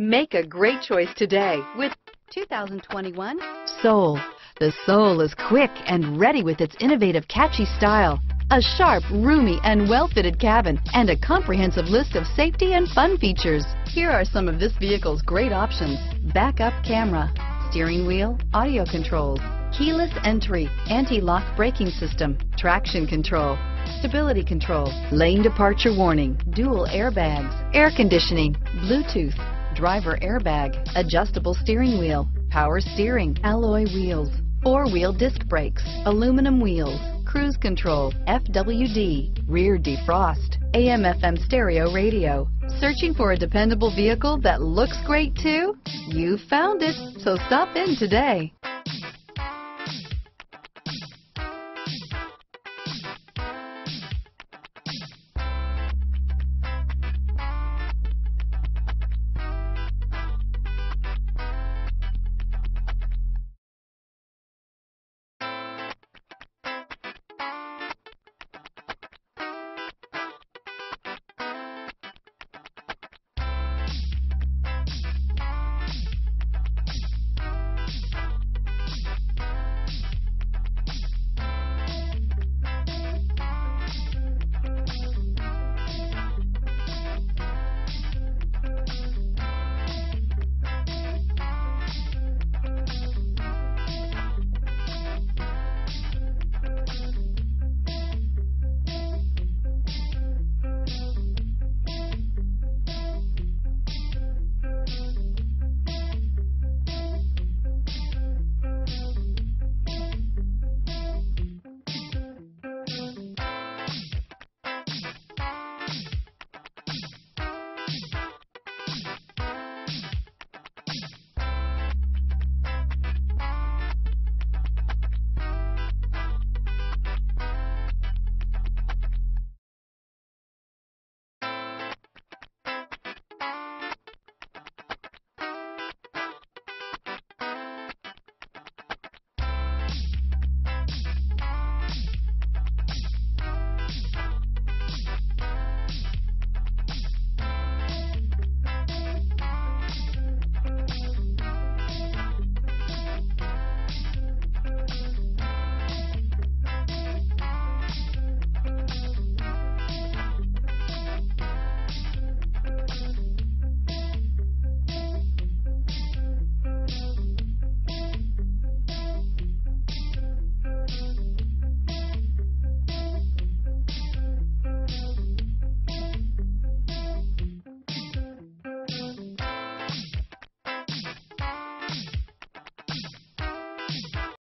Make a great choice today with 2021 Soul. The Soul is quick and ready with its innovative, catchy style, a sharp, roomy, and well-fitted cabin, and a comprehensive list of safety and fun features. Here are some of this vehicle's great options: backup camera, steering wheel audio controls, keyless entry, anti-lock braking system, traction control, stability control, lane departure warning, dual airbags, air conditioning, Bluetooth, driver airbag, adjustable steering wheel, power steering, alloy wheels, four-wheel disc brakes, aluminum wheels, cruise control, FWD, rear defrost, AM/FM stereo radio. Searching for a dependable vehicle that looks great too? You found it, so stop in today.